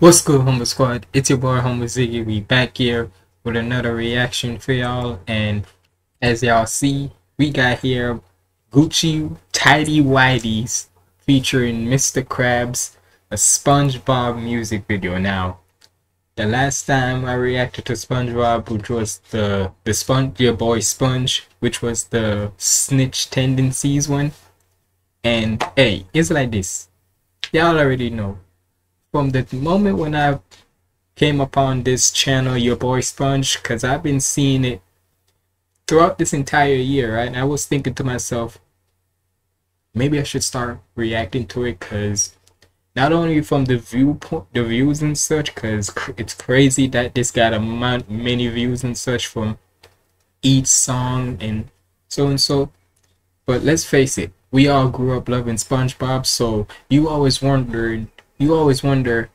What's good, Humble Squad? It's your boy Humble Ziggy. We back here with another reaction for y'all, and as y'all see, we got here Gucci Tighty Whitie's featuring Mr. Krabs, a SpongeBob music video. Now, the last time I reacted to SpongeBob, which was the Sponge, your boy Sponge, which was the Snitch Tendencies one, and hey, it's like this. Y'all already know. From the moment when I came upon this channel, your boy Sponge, because I've been seeing it throughout this entire year, right? And I was thinking to myself, maybe I should start reacting to it, because not only from the viewpoint, the views and such, because it's crazy that this got many views and such from each song and so, but let's face it, we all grew up loving SpongeBob, so you always wonder,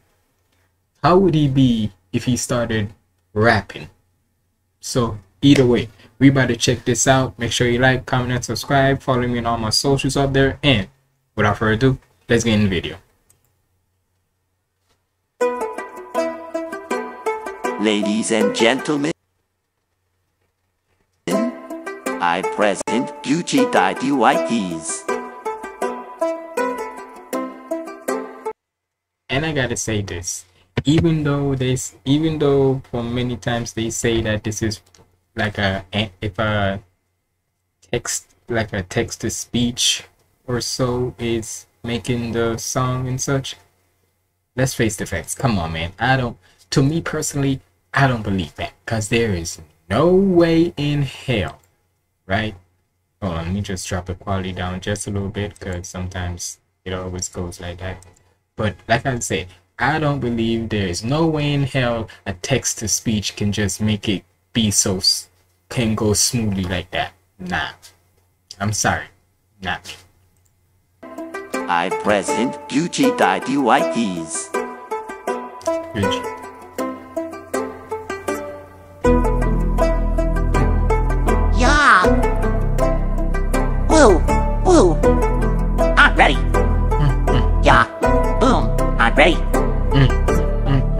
how would he be if he started rapping? So either way, we about to check this out. Make sure you like, comment, and subscribe. Follow me on all my socials up there. And without further ado, let's get in the video. Ladies and gentlemen, I present Gucci Tighty Whitie's. And I gotta say this, even though for many times they say that this is like a text to speech or so is making the song and such, let's face the facts. Come on, man. To me personally, I don't believe that, because there is no way in hell, right? Hold on, let me just drop the quality down just a little bit, because sometimes it always goes like that. But like I said, I don't believe there is no way in hell a text to speech can just make it be so, can go smoothly like that. Nah, I'm sorry, nah. I present Gucci Tighty Whitie's. Yeah. Woo, woo. I'm ready. Yeah. Boom, I'm ready.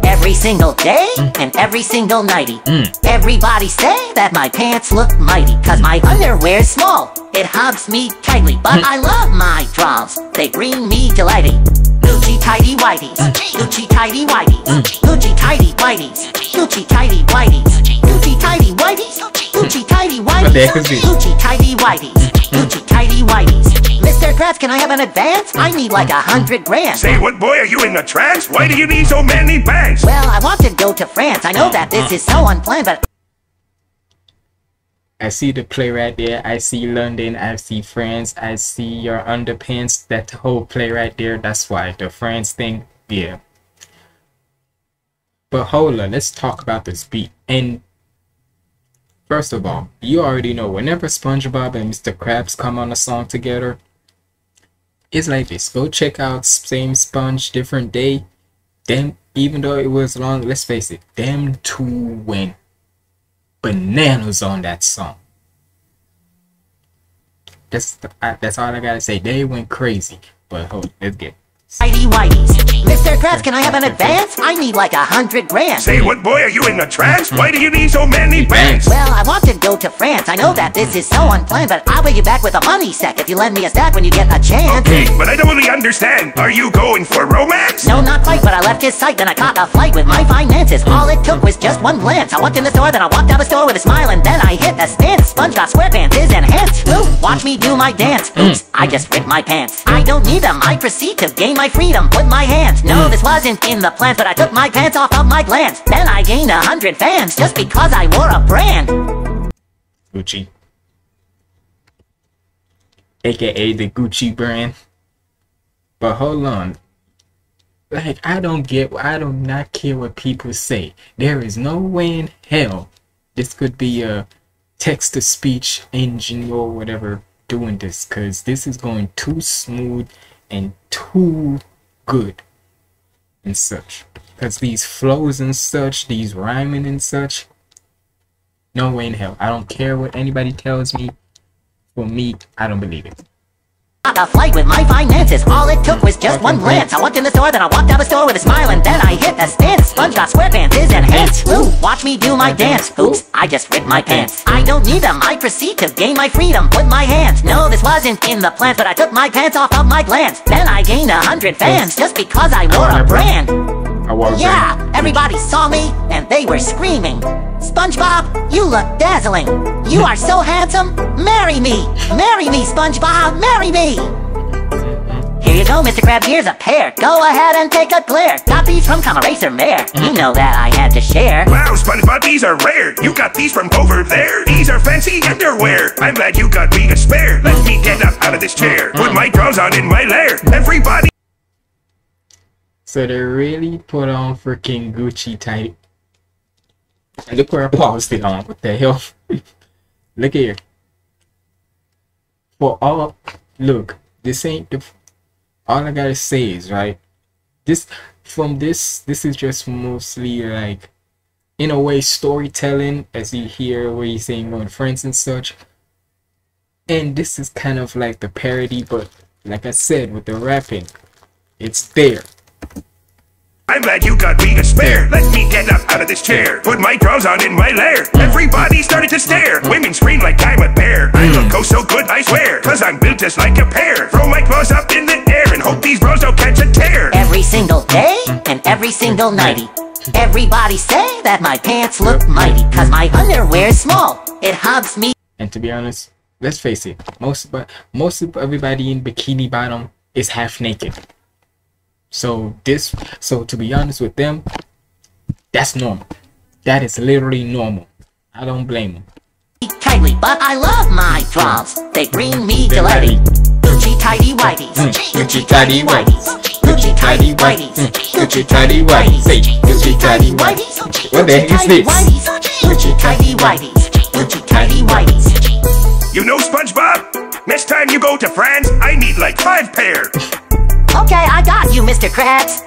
Every single day and every single nighty. Everybody say that my pants look mighty, cause my underwear's small, it hugs me tightly. But I love my draws, they bring me delighty. Gucci Tighty Whitie's, Gucci Tighty Whitie's, Gucci Tighty Whitie's, Gucci Tighty Whitie's, Gucci Tighty Whitie's, Gucci Tighty Whitie's, Gucci Tighty Whitie's, Gucci Tighty Whitie's. Mr. Krabs, can I have an advance? I need like 100 grand. Say what, boy? Are you in a trance? Why do you need so many bags? Well, I want to go to France. I know that this is so unplanned, but... I see the play right there. I see London. I see France. I see your underpants. That whole play right there. That's why the France thing, yeah. But hold on, let's talk about this beat. And first of all, you already know, whenever SpongeBob and Mr. Krabs come on a song together, it's like this. Go check out Same Sponge, Different Day. Them, even though it was long, let's face it, them two went bananas on that song. That's all I gotta say. They went crazy. But hold, let's get Tighty Whitie's. Mr. Krabs, can I have an advance? I need like 100 grand. Say what, boy? Are you in a trance? Why do you need so many bands? Well, I want to go to France. I know that this is so unplanned, but I'll pay you back with a money sack if you lend me a stack when you get a chance. Okay, but I don't really understand. Are you going for romance? No, not quite, but I left his sight, then I caught a flight with my finances. All it took was just one glance. I walked in the store, then I walked out of the store with a smile, and then I hit the stance. SpongeBob SquarePants is enhanced. Ooh, watch me do my dance. Oops, I just ripped my pants. I don't need them. I proceed to gain my freedom with my hands. No, this wasn't in the plans, but I took my pants off of my glance. Then I gained 100 fans just because I wore a brand. Gucci, aka the Gucci brand. But hold on, like I do not care what people say. There is no way in hell this could be a text-to-speech engine or whatever doing this, because this is going too smooth and too good and such, because these flows and such, these rhyming and such, no way in hell. I don't care what anybody tells me. For me, I don't believe it. A fight with my finances. All it took was just one glance. I walked in the store, then I walked out the store with a smile, and then I hit the stance. SpongeBob SquarePants is enhanced. Ooh, watch me do my dance. Oops, I just ripped my pants. I don't need them. I proceed to gain my freedom with my hands. No, this wasn't in the plans, but I took my pants off of my glance. Then I gained 100 fans just because I wore a brand. Yeah, everybody saw me, and they were screaming, SpongeBob, you look dazzling. You are so handsome. Marry me, SpongeBob, marry me. Here you go, Mr. Krabs, here's a pair. Go ahead and take a glare. Got these from Comeracer Mare. You know that I had to share. Wow, SpongeBob, these are rare. You got these from over there. These are fancy underwear. I'm glad you got me a spare. Let me get up out of this chair. Put my drawers on in my lair. Everybody. So they really put on freaking Gucci tight. And look where her paws sit on. What the hell? Look here. For all, look, this ain't the. All I gotta say is, right, this from this is just mostly like, in a way, storytelling, as you hear what he's saying on friends and such. And this is kind of like the parody, but like I said, with the rapping, it's there. I'm glad you got me a spare. Let me get up out of this chair. Put my drawers on in my lair. Everybody started to stare. Women screamed like I'm a bear. I look oh so good, I swear, cause I'm built just like a pear. Throw my claws up in the air and hope these bros don't catch a tear. Every single day and every single nighty, everybody say that my pants look mighty, cause my underwear's small. It hobs me. And to be honest, let's face it, most of everybody in Bikini Bottom is half naked. So to be honest with them, that's normal. That is literally normal. I don't blame them. Tightly, but I love my draws. They bring me delighty. Gucci tighty whities. Gucci tighty whities. Gucci tighty whities. Gucci tighty whities. Gucci tighty whities. What the heck is this? Gucci tighty whities. Gucci tighty whities. You know, SpongeBob, next time you go to France, I need like 5 pairs. Okay, I got you, Mr. Krabs.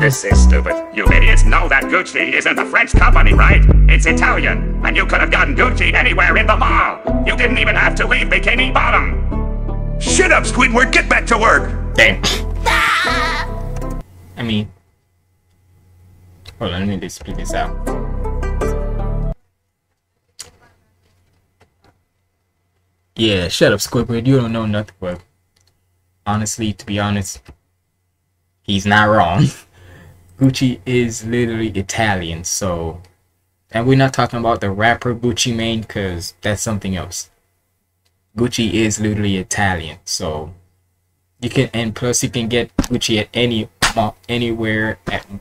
This is stupid. You idiots know that Gucci isn't a French company, right? It's Italian, and you could have gotten Gucci anywhere in the mall. You didn't even have to leave Bikini Bottom. Shut up, Squidward. Get back to work. Damn. I mean, hold on, let me just speed this out. Yeah, shut up, Squidward. You don't know nothing, but. Honestly, to be honest, he's not wrong. Gucci is literally Italian, so... And we're not talking about the rapper Gucci Mane, because that's something else. Gucci is literally Italian, so... You can, and plus you can get Gucci at any mall, anywhere,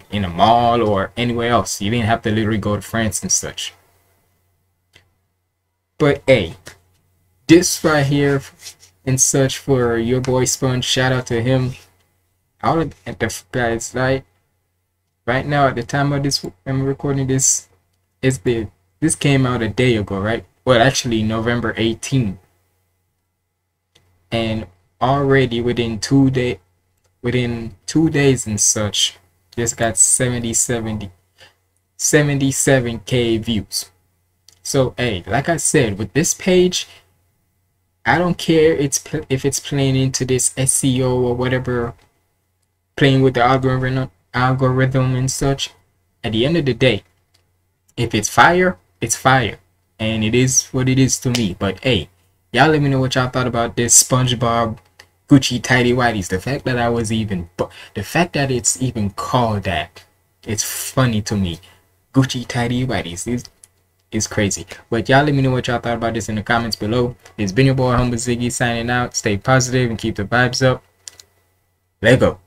in a mall or anywhere else. You didn't have to literally go to France and such. But hey, this right here... and such for your boy Sponge, shout out to him. All at the guys, like right now at the time of this, I'm recording this. It's the this came out a day ago, right? Well, actually November 18th, and already within two days and such, this got 77k views. So hey, like I said, with this page. I don't care if it's playing into this SEO or whatever, playing with the algorithm and such. At the end of the day, if it's fire, it's fire. And it is what it is to me. But hey, y'all let me know what y'all thought about this SpongeBob Gucci Tighty Whities. The fact that it's even called that, it's funny to me. Gucci Tighty Whities. It's crazy. But y'all let me know what y'all thought about this in the comments below. It's been your boy Humble Ziggy signing out. Stay positive and keep the vibes up. Let go.